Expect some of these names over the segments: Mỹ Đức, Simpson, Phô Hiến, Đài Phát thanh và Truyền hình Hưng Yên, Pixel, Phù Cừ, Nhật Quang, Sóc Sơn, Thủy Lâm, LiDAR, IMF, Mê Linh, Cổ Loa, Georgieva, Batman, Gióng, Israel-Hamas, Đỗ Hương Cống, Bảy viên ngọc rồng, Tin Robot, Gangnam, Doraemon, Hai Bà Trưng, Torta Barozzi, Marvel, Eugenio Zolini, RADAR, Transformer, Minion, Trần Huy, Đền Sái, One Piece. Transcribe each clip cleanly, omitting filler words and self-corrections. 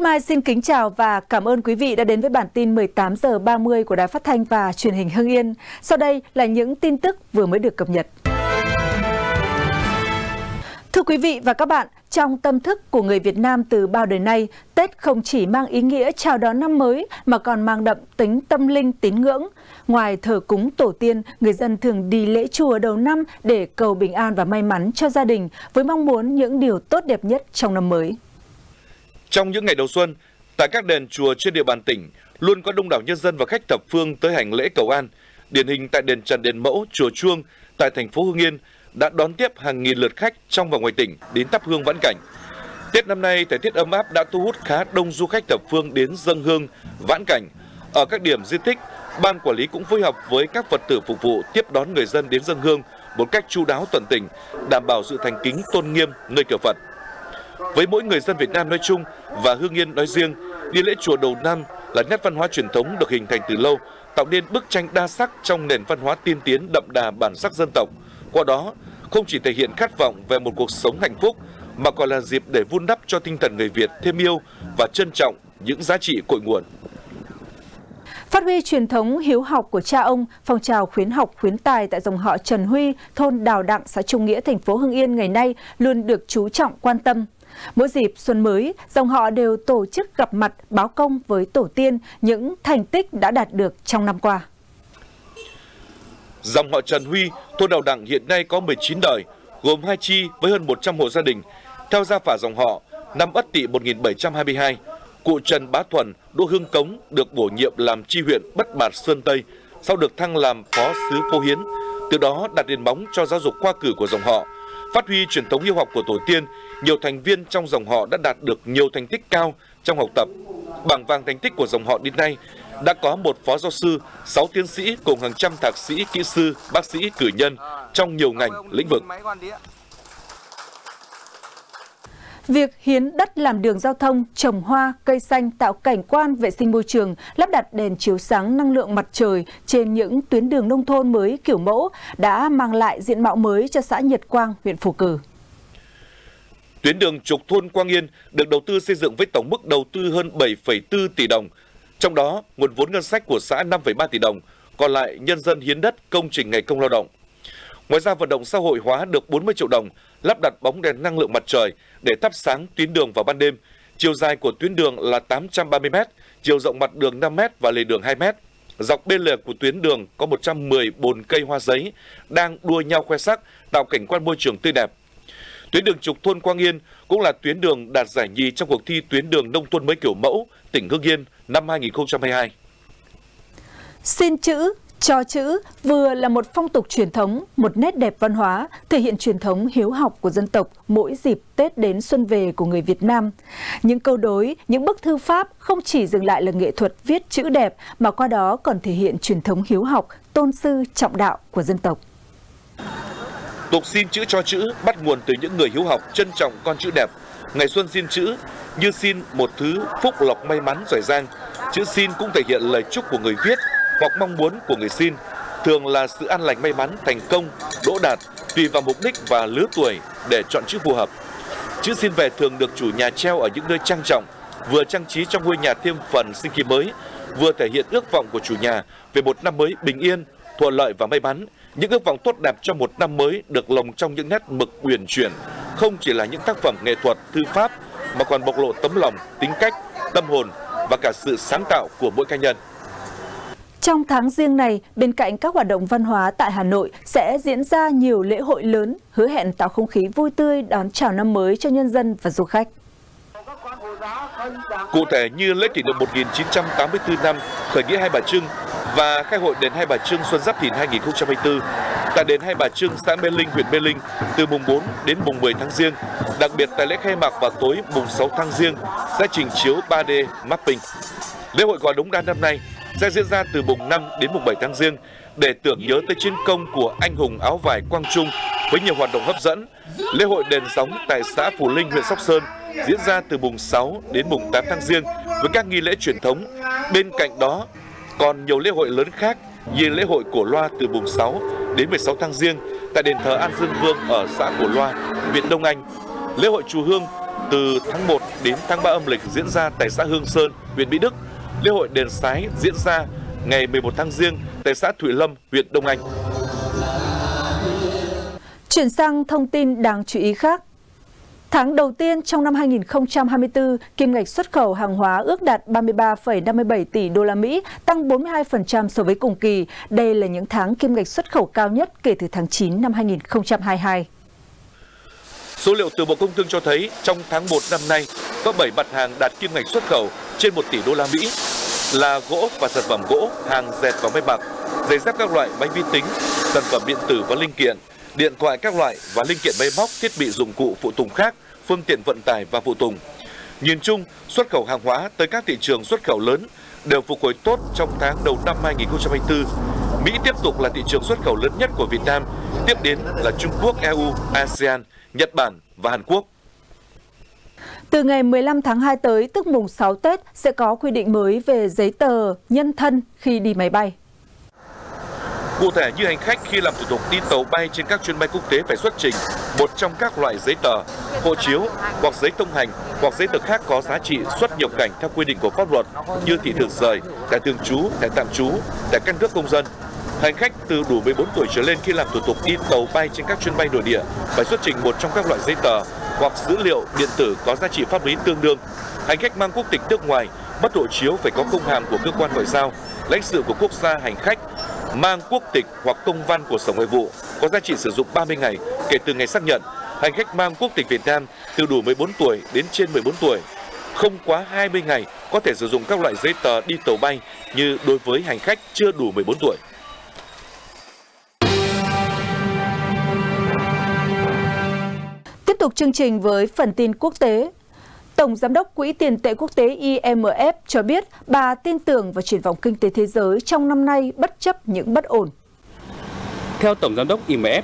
Tuyết Mai xin kính chào và cảm ơn quý vị đã đến với bản tin 18 giờ 30 của Đài Phát thanh và Truyền hình Hưng Yên. Sau đây là những tin tức vừa mới được cập nhật. Thưa quý vị và các bạn, trong tâm thức của người Việt Nam từ bao đời nay, Tết không chỉ mang ý nghĩa chào đón năm mới mà còn mang đậm tính tâm linh tín ngưỡng. Ngoài thờ cúng tổ tiên, người dân thường đi lễ chùa đầu năm để cầu bình an và may mắn cho gia đình với mong muốn những điều tốt đẹp nhất trong năm mới. Trong những ngày đầu xuân, tại các đền chùa trên địa bàn tỉnh, luôn có đông đảo nhân dân và khách thập phương tới hành lễ cầu an. Điển hình tại đền Trần Đền Mẫu, chùa Chuông tại thành phố Hưng Yên đã đón tiếp hàng nghìn lượt khách trong và ngoài tỉnh đến thắp hương vãn cảnh. Tết năm nay, thời tiết ấm áp đã thu hút khá đông du khách thập phương đến dâng hương, vãn cảnh. Ở các điểm di tích, ban quản lý cũng phối hợp với các Phật tử phục vụ tiếp đón người dân đến dâng hương một cách chu đáo tận tình, đảm bảo sự thành kính tôn nghiêm nơi cửa Phật. Với mỗi người dân Việt Nam nói chung và Hưng Yên nói riêng, đi lễ chùa đầu năm là nét văn hóa truyền thống được hình thành từ lâu, tạo nên bức tranh đa sắc trong nền văn hóa tiên tiến đậm đà bản sắc dân tộc. Qua đó, không chỉ thể hiện khát vọng về một cuộc sống hạnh phúc, mà còn là dịp để vun đắp cho tinh thần người Việt thêm yêu và trân trọng những giá trị cội nguồn. Phát huy truyền thống hiếu học của cha ông, phong trào khuyến học khuyến tài tại dòng họ Trần Huy, thôn Đào Đặng, xã Trung Nghĩa, thành phố Hưng Yên ngày nay luôn được chú trọng quan tâm. Mỗi dịp xuân mới, dòng họ đều tổ chức gặp mặt báo công với tổ tiên những thành tích đã đạt được trong năm qua. Dòng họ Trần Huy, thôn Đào Đặng hiện nay có 19 đời, gồm 2 chi với hơn 100 hộ gia đình. Theo gia phả dòng họ, năm Ất Tỵ 1722, cụ Trần Bá Thuần, Đỗ Hương Cống được bổ nhiệm làm chi huyện Bất Bạt Sơn Tây, sau được thăng làm phó xứ Phô Hiến, từ đó đặt nền móng cho giáo dục khoa cử của dòng họ. Phát huy truyền thống hiếu học của tổ tiên, nhiều thành viên trong dòng họ đã đạt được nhiều thành tích cao trong học tập. Bảng vàng thành tích của dòng họ đến nay đã có 1 phó giáo sư, 6 tiến sĩ cùng hàng trăm thạc sĩ, kỹ sư, bác sĩ, cử nhân trong nhiều ngành, lĩnh vực. Việc hiến đất làm đường giao thông, trồng hoa, cây xanh, tạo cảnh quan, vệ sinh môi trường, lắp đặt đèn chiếu sáng năng lượng mặt trời trên những tuyến đường nông thôn mới kiểu mẫu đã mang lại diện mạo mới cho xã Nhật Quang, huyện Phù Cừ. Tuyến đường trục thôn Quang Yên được đầu tư xây dựng với tổng mức đầu tư hơn 7,4 tỷ đồng. Trong đó, nguồn vốn ngân sách của xã 5,3 tỷ đồng, còn lại nhân dân hiến đất công trình ngày công lao động. Ngoài ra, vận động xã hội hóa được 40 triệu đồng, lắp đặt bóng đèn năng lượng mặt trời để thắp sáng tuyến đường vào ban đêm. Chiều dài của tuyến đường là 830 m, chiều rộng mặt đường 5 m và lề đường 2 m. Dọc bên lề của tuyến đường có 110 bồn cây hoa giấy đang đua nhau khoe sắc, tạo cảnh quan môi trường tươi đẹp. Tuyến đường trục thôn Quang Yên cũng là tuyến đường đạt giải nhì trong cuộc thi tuyến đường nông thôn mới kiểu mẫu tỉnh Hưng Yên năm 2022. Xin chữ, cho chữ vừa là một phong tục truyền thống, một nét đẹp văn hóa, thể hiện truyền thống hiếu học của dân tộc mỗi dịp Tết đến xuân về của người Việt Nam. Những câu đối, những bức thư pháp không chỉ dừng lại là nghệ thuật viết chữ đẹp mà qua đó còn thể hiện truyền thống hiếu học, tôn sư trọng đạo của dân tộc. Tục xin chữ cho chữ bắt nguồn từ những người hiếu học trân trọng con chữ đẹp. Ngày xuân xin chữ như xin một thứ phúc lộc may mắn giỏi giang. Chữ xin cũng thể hiện lời chúc của người viết hoặc mong muốn của người xin, thường là sự an lành may mắn, thành công, đỗ đạt, tùy vào mục đích và lứa tuổi để chọn chữ phù hợp. Chữ xin về thường được chủ nhà treo ở những nơi trang trọng, vừa trang trí trong ngôi nhà thêm phần sinh khí mới, vừa thể hiện ước vọng của chủ nhà về một năm mới bình yên, thuận lợi và may mắn. Những ước vọng tốt đẹp cho một năm mới được lồng trong những nét mực uyển chuyển, không chỉ là những tác phẩm nghệ thuật, thư pháp mà còn bộc lộ tấm lòng, tính cách, tâm hồn và cả sự sáng tạo của mỗi cá nhân. Trong tháng giêng này, bên cạnh các hoạt động văn hóa tại Hà Nội sẽ diễn ra nhiều lễ hội lớn, hứa hẹn tạo không khí vui tươi đón chào năm mới cho nhân dân và du khách. Cụ thể như lễ kỷ niệm 1984 năm khởi nghĩa Hai Bà Trưng và khai hội đền Hai Bà Trưng Xuân Giáp Thìn 2024. Tại đền Hai Bà Trưng, xã Mê Linh, huyện Mê Linh từ mùng 4 đến mùng 10 tháng giêng. Đặc biệt tại lễ khai mạc vào tối mùng 6 tháng giêng sẽ trình chiếu 3D mapping. Lễ hội Gò Đống Đa năm nay sẽ diễn ra từ mùng 5 đến mùng 7 tháng giêng để tưởng nhớ tới chiến công của anh hùng áo vải Quang Trung với nhiều hoạt động hấp dẫn. Lễ hội đền Gióng tại xã Phù Linh, huyện Sóc Sơn diễn ra từ mùng 6 đến mùng 8 tháng giêng với các nghi lễ truyền thống. Bên cạnh đó còn nhiều lễ hội lớn khác như lễ hội Cổ Loa từ mùng 6 đến 16 tháng giêng tại đền thờ An Dương Vương ở xã Cổ Loa, huyện Đông Anh, lễ hội Chùa Hương Từ tháng 1 đến tháng 3 âm lịch diễn ra tại xã Hương Sơn, huyện Mỹ Đức. Lễ hội Đền Sái diễn ra ngày 11 tháng Giêng tại xã Thủy Lâm, huyện Đông Anh. Chuyển sang thông tin đáng chú ý khác. Tháng đầu tiên trong năm 2024, kim ngạch xuất khẩu hàng hóa ước đạt 33,57 tỷ đô la Mỹ, tăng 42% so với cùng kỳ. Đây là những tháng kim ngạch xuất khẩu cao nhất kể từ tháng 9 năm 2022. Số liệu từ Bộ Công Thương cho thấy trong tháng 1 năm nay, có 7 mặt hàng đạt kim ngạch xuất khẩu trên 1 tỷ đô la Mỹ là gỗ và sản phẩm gỗ, hàng dệt và may mặc, giày dép các loại, máy vi tính, sản phẩm điện tử và linh kiện, điện thoại các loại và linh kiện máy móc, thiết bị dụng cụ phụ tùng khác, phương tiện vận tải và phụ tùng. Nhìn chung, xuất khẩu hàng hóa tới các thị trường xuất khẩu lớn đều phục hồi tốt trong tháng đầu năm 2024. Mỹ tiếp tục là thị trường xuất khẩu lớn nhất của Việt Nam, tiếp đến là Trung Quốc, EU, ASEAN, Nhật Bản và Hàn Quốc. Từ ngày 15 tháng 2 tới, tức mùng 6 Tết, sẽ có quy định mới về giấy tờ nhân thân khi đi máy bay. Cụ thể như hành khách khi làm thủ tục đi tàu bay trên các chuyến bay quốc tế phải xuất trình một trong các loại giấy tờ, hộ chiếu hoặc giấy thông hành hoặc giấy tờ khác có giá trị xuất nhập cảnh theo quy định của pháp luật như thị thực rời, thẻ thường trú, thẻ tạm trú, thẻ căn cước công dân. Hành khách từ đủ 14 tuổi trở lên khi làm thủ tục đi tàu bay trên các chuyến bay nội địa phải xuất trình một trong các loại giấy tờ hoặc dữ liệu điện tử có giá trị pháp lý tương đương. Hành khách mang quốc tịch nước ngoài, mất hộ chiếu phải có công hàm của cơ quan ngoại giao, lãnh sự của quốc gia hành khách, mang quốc tịch hoặc công văn của Sở Ngoại vụ có giá trị sử dụng 30 ngày kể từ ngày xác nhận. Hành khách mang quốc tịch Việt Nam từ đủ 14 tuổi đến trên 14 tuổi, không quá 20 ngày có thể sử dụng các loại giấy tờ đi tàu bay như đối với hành khách chưa đủ 14 tuổi. Tiếp tục chương trình với phần tin quốc tế. Tổng Giám đốc Quỹ tiền tệ quốc tế IMF cho biết bà tin tưởng vào triển vọng kinh tế thế giới trong năm nay bất chấp những bất ổn. Theo Tổng Giám đốc IMF,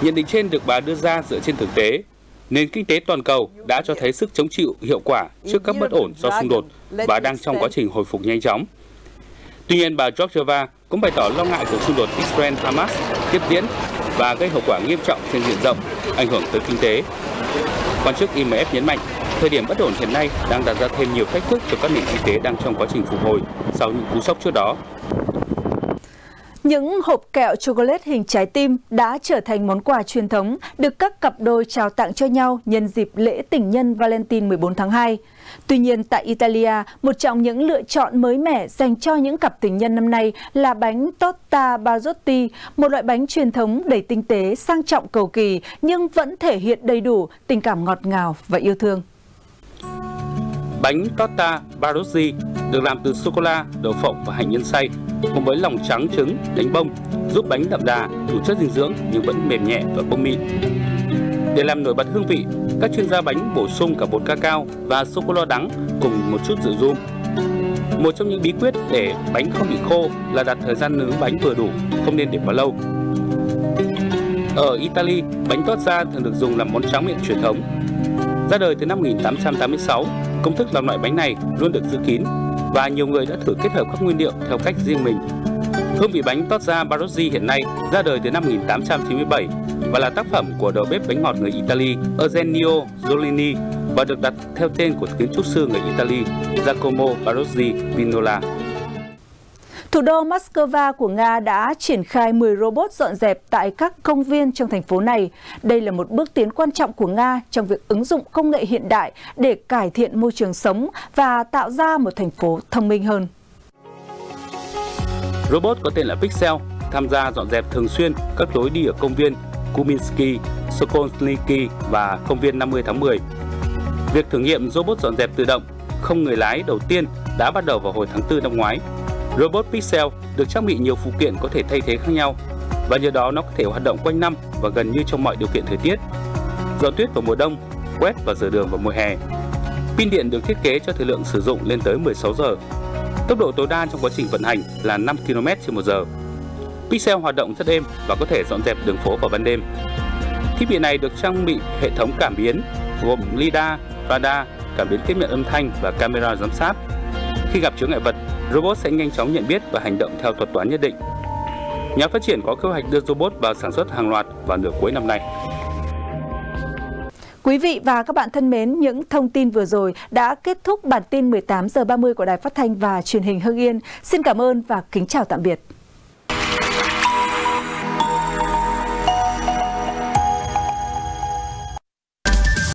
nhận định trên được bà đưa ra dựa trên thực tế. Nền kinh tế toàn cầu đã cho thấy sức chống chịu hiệu quả trước các bất ổn do xung đột và đang trong quá trình hồi phục nhanh chóng. Tuy nhiên, bà Georgieva cũng bày tỏ lo ngại về xung đột Israel-Hamas tiếp diễn và gây hậu quả nghiêm trọng trên diện rộng, ảnh hưởng tới kinh tế. Quan chức IMF nhấn mạnh, thời điểm bất ổn hiện nay đang đặt ra thêm nhiều thách thức cho các nền kinh tế đang trong quá trình phục hồi sau những cú sốc trước đó. Những hộp kẹo chocolate hình trái tim đã trở thành món quà truyền thống được các cặp đôi trao tặng cho nhau nhân dịp lễ tình nhân Valentine 14 tháng 2. Tuy nhiên, tại Italia, một trong những lựa chọn mới mẻ dành cho những cặp tình nhân năm nay là bánh Torta Barozzi, một loại bánh truyền thống đầy tinh tế, sang trọng cầu kỳ nhưng vẫn thể hiện đầy đủ tình cảm ngọt ngào và yêu thương. Bánh Torta Barozzi được làm từ sô-cô-la, đậu phộng và hành nhân xay, cùng với lòng trắng trứng, đánh bông, giúp bánh đậm đà, đủ chất dinh dưỡng nhưng vẫn mềm nhẹ và bông mịn. Để làm nổi bật hương vị, các chuyên gia bánh bổ sung cả bột cacao và sô-cô-la đắng cùng một chút rượu rum. Một trong những bí quyết để bánh không bị khô là đặt thời gian nướng bánh vừa đủ, không nên để quá lâu. Ở Italy, bánh torta thường được dùng làm món tráng miệng truyền thống. Ra đời từ năm 1886, công thức làm loại bánh này luôn được giữ kín và nhiều người đã thử kết hợp các nguyên liệu theo cách riêng mình. Hương vị bánh Torta Barozzi hiện nay ra đời từ năm 1897 và là tác phẩm của đầu bếp bánh ngọt người Italy Eugenio Zolini và được đặt theo tên của kiến trúc sư người Italy Giacomo Barozzi Pinola. Thủ đô Moscow của Nga đã triển khai 10 robot dọn dẹp tại các công viên trong thành phố này. Đây là một bước tiến quan trọng của Nga trong việc ứng dụng công nghệ hiện đại để cải thiện môi trường sống và tạo ra một thành phố thông minh hơn. Robot có tên là Pixel tham gia dọn dẹp thường xuyên các lối đi ở công viên Kuminsky, Sokolniki và công viên 50 tháng 10. Việc thử nghiệm robot dọn dẹp tự động không người lái đầu tiên đã bắt đầu vào hồi tháng 4 năm ngoái. Robot Pixel được trang bị nhiều phụ kiện có thể thay thế khác nhau và nhờ đó nó có thể hoạt động quanh năm và gần như trong mọi điều kiện thời tiết. Dọn tuyết vào mùa đông, quét và rửa đường vào mùa hè. Pin điện được thiết kế cho thời lượng sử dụng lên tới 16 giờ. Tốc độ tối đa trong quá trình vận hành là 5 km/h. Pixel hoạt động rất êm và có thể dọn dẹp đường phố vào ban đêm. Thiết bị này được trang bị hệ thống cảm biến gồm lidar, radar, cảm biến tiếp nhận âm thanh và camera giám sát. Khi gặp chướng ngại vật, robot sẽ nhanh chóng nhận biết và hành động theo thuật toán nhất định. Nhà phát triển có kế hoạch đưa robot vào sản xuất hàng loạt vào nửa cuối năm nay. Quý vị và các bạn thân mến, những thông tin vừa rồi đã kết thúc bản tin 18h30 của Đài Phát thanh và Truyền hình Hưng Yên. Xin cảm ơn và kính chào tạm biệt.